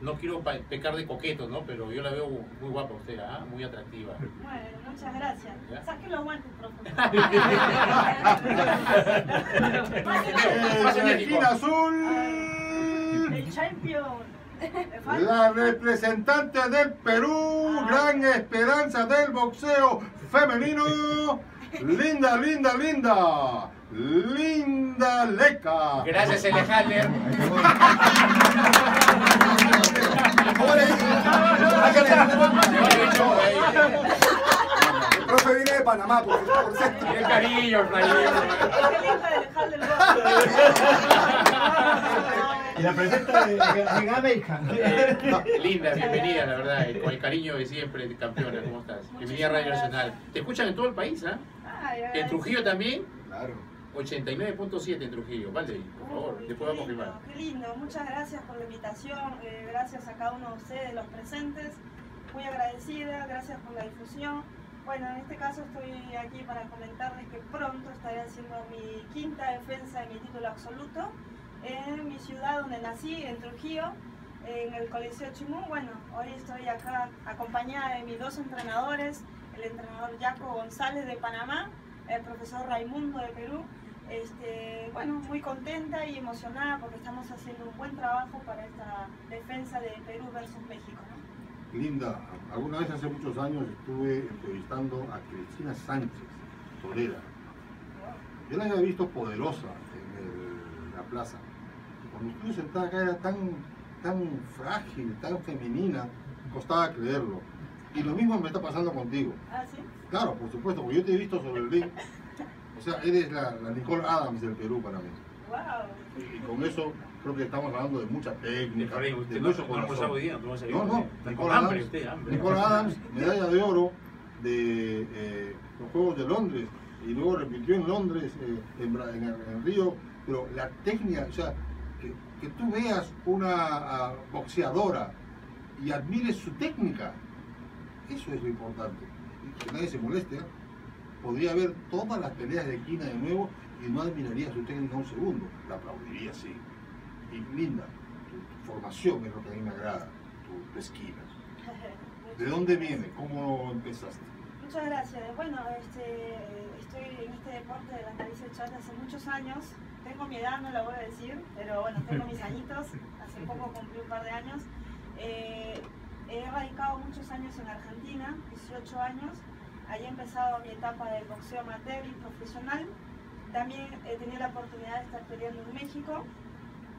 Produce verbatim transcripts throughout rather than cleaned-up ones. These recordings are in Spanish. no quiero pecar de coqueto, ¿no? Pero yo la veo muy guapa usted, ¿ah? Muy atractiva. Bueno, muchas gracias. Saquen los guantes, profe. Pásenle el equipo azul. El champion. La representante del Perú, ah. gran esperanza del boxeo femenino, linda, linda, linda, Linda Lecca. Gracias, Elejaler. El profe viene de Panamá, por cierto. Tiene cariño, y la presenta de, de, de abeja. No. Linda, bienvenida, la verdad, con el cariño de siempre, campeona, ¿cómo estás? Muchísimas bienvenida a Radio Nacional. Te escuchan en todo el país, ¿ah? ¿eh? ¿En Trujillo también? Claro. ochenta y nueve punto siete en Trujillo, Valery, por favor, te puedo confirmar. Qué lindo, muchas gracias por la invitación, eh, gracias a cada uno de ustedes, los presentes, muy agradecida, gracias por la difusión. Bueno, en este caso estoy aquí para comentarles que pronto estaré haciendo mi quinta defensa de mi título absoluto en mi ciudad donde nací, en Trujillo, en el Coliseo Chimú. Bueno, hoy estoy acá acompañada de mis dos entrenadores, el entrenador Jaco González de Panamá, el profesor Raimundo de Perú. Este, bueno, muy contenta y emocionada porque estamos haciendo un buen trabajo para esta defensa de Perú versus México, ¿no? Linda, alguna vez hace muchos años estuve entrevistando a Cristina Sánchez Torera. Yo la había visto poderosa en el, la plaza. Cuando estuve sentada acá era tan, tan frágil, tan femenina, costaba creerlo. Y lo mismo me está pasando contigo. ¿Ah, sí? Claro, por supuesto, porque yo te he visto sobre el ring. O sea, eres la, la Nicola Adams del Perú para mí. Wow. Y, y con eso creo que estamos hablando de mucha técnica, de, de, de mucho corazón. No, no, Nicola Adams, usted, Nicola Adams, medalla de oro de eh, los Juegos de Londres, y luego repitió en Londres, eh, en, en, en Río. Pero la técnica, o sea, que, que tú veas una uh, boxeadora y admires su técnica, eso es lo importante. Y que nadie se moleste, ¿eh? Podría ver todas las peleas de esquina de nuevo y no admiraría su técnica un segundo, la aplaudiría, sí. Y Linda, tu, tu formación es lo que a mí me agrada, tu, tu esquina. ¿De dónde viene? ¿Cómo empezaste? Muchas gracias. Bueno, este, estoy en este deporte de las narices chatas hace muchos años. Tengo mi edad, no la voy a decir, pero bueno, tengo mis añitos. Hace poco cumplí un par de años. Eh, he radicado muchos años en Argentina, dieciocho años. Allí he empezado mi etapa del boxeo amateur y profesional. También he tenido la oportunidad de estar peleando en México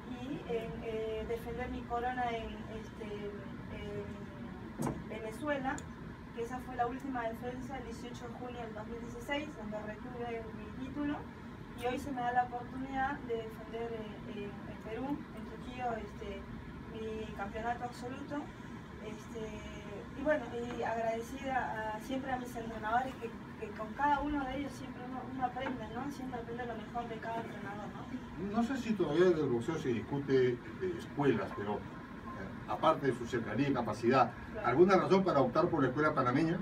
y eh, eh, defender mi corona en, este, en Venezuela. Que esa fue la última defensa el dieciocho de junio del dos mil dieciséis, donde retuve mi título. Y hoy se me da la oportunidad de defender en eh, eh, Perú, en Trujillo, este, mi campeonato absoluto. Este, y bueno, y agradecida a, siempre a mis entrenadores, que, que con cada uno de ellos siempre uno, uno aprende, ¿no? Siempre aprende lo mejor de cada entrenador, ¿no? No sé si todavía del boxeo se discute de escuelas, pero eh, aparte de su cercanía y capacidad, claro. ¿Alguna razón para optar por la escuela panameña?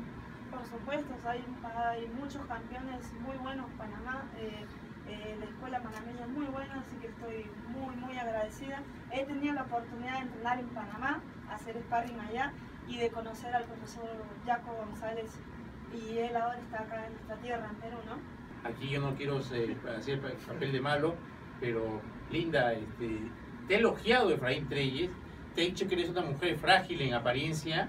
Por supuesto, hay, hay muchos campeones muy buenos en Panamá. Eh, Eh, la escuela panameña es muy buena, así que estoy muy, muy agradecida. He tenido la oportunidad de entrenar en Panamá, hacer sparring allá y de conocer al profesor Jaco González, y él ahora está acá en nuestra tierra, en Perú, ¿no? Aquí yo no quiero ser, hacer papel de malo, pero Linda, este, te he elogiado Efraín Trelles, te he dicho que eres una mujer frágil en apariencia,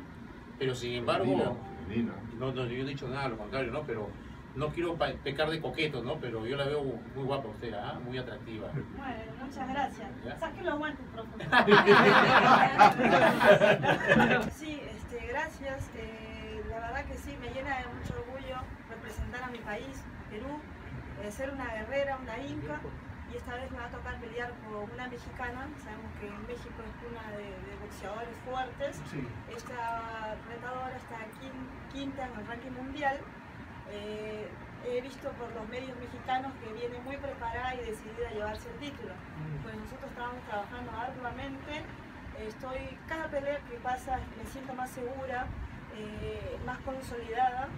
pero sin embargo... Femenina. No, no, yo no he dicho nada, lo contrario, ¿no? Pero... no quiero pecar de coqueto, ¿no? Pero yo la veo muy guapa usted, ¿ah? ¿eh? Muy atractiva. Bueno, muchas gracias. Saquen los guantes, profe. Sí, este, gracias. Eh, la verdad que sí, me llena de mucho orgullo representar a mi país, Perú, eh, ser una guerrera, una inca, y esta vez me va a tocar pelear con una mexicana. Sabemos que en México es una de, de boxeadores fuertes. Sí. Esta retadora está quinta en el ranking mundial. Eh, he visto por los medios mexicanos que viene muy preparada y decidida a llevarse el título. Pues nosotros estábamos trabajando arduamente. Estoy, cada pelea que pasa me siento más segura, eh, más consolidada,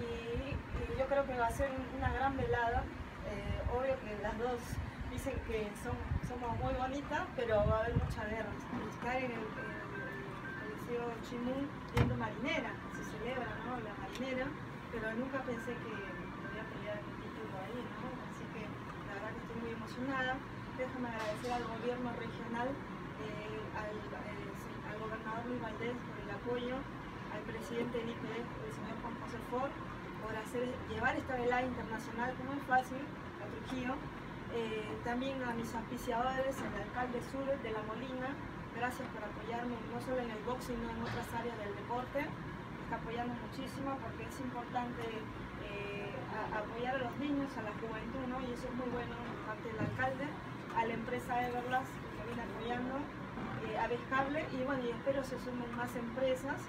y, y yo creo que va a ser una gran velada. Eh, obvio que las dos dicen que son, somos muy bonitas, pero va a haber mucha guerra. Estar en el, en nació Chimú siendo marinera, se celebra, ¿no?, la marinera, pero nunca pensé que podía pelear el título ahí, ¿no? Así que la verdad que estoy muy emocionada. Déjame agradecer al gobierno regional, eh, al, eh, al gobernador Luis Valdés por el apoyo, al presidente de N I C D, el señor Juan José Ford, por hacer, llevar esta velada internacional, que no es fácil, a Trujillo. Eh, también a mis auspiciadores, al alcalde Sures de la Molina, gracias por apoyarme no solo en el box, sino en otras áreas del deporte. Está apoyando muchísimo porque es importante eh, a, apoyar a los niños, a la juventud, ¿no? Y eso es muy bueno por parte del alcalde, a la empresa Everlast que viene apoyando, eh, a Vescable, y bueno, y espero se sumen más empresas.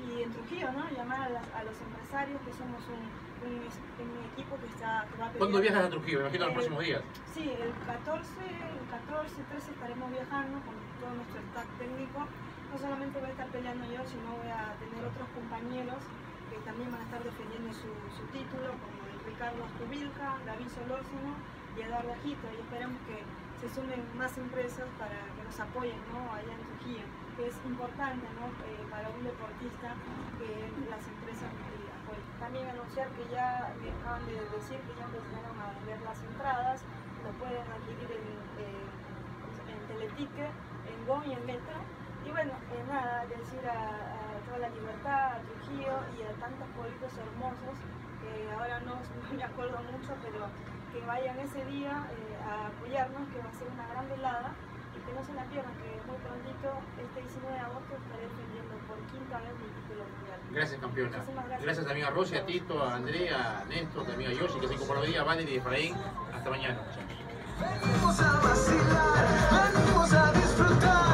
Y en Trujillo, ¿no?, llamar a, las, a los empresarios, que somos un, un, un equipo que está... Que va a pedir. ¿Cuándo viajas a Trujillo? Me imagino los próximos días. Sí, el catorce, el catorce, trece estaremos viajando con todo nuestro staff técnico. No solamente voy a estar peleando yo, sino voy a tener otros compañeros que también van a estar defendiendo su, su título, como Carlos Cubilca, David Solórzano y Eduardo Ajito, y esperamos que se sumen más empresas para que nos apoyen, ¿no?, allá en Trujillo, que es importante, ¿no?, eh, para un deportista que eh, las empresas eh, apoyen. También anunciar que ya me acaban de decir que ya empezaron a vender las entradas, lo pueden adquirir en, eh, en Teleticket, en Go y en Metro. Y bueno, eh, nada, decir a, a toda la libertad, a Trujillo y a tantos pueblitos hermosos, que ahora no, no me acuerdo mucho, pero que vayan ese día eh, a apoyarnos, que va a ser una gran velada, y que no se la pierdan, que muy prontito, este diecinueve de agosto, estaré defendiendo por quinta vez mi título mundial. Gracias, campeona. Gracias. Gracias también a Rosy, a Tito, a Andrea, a Néstor, también a Yoshi, que se incorporó a Valery y Efraín. Hasta mañana. Venimos a vacilar, venimos a disfrutar.